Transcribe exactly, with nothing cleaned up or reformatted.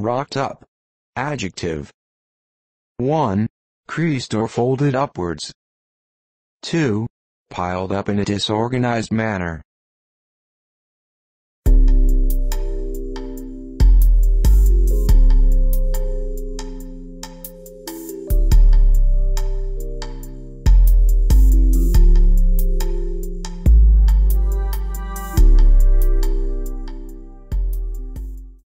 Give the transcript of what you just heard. Rocked up. Adjective. one. Creased or folded upwards. two. Piled up in a disorganized manner.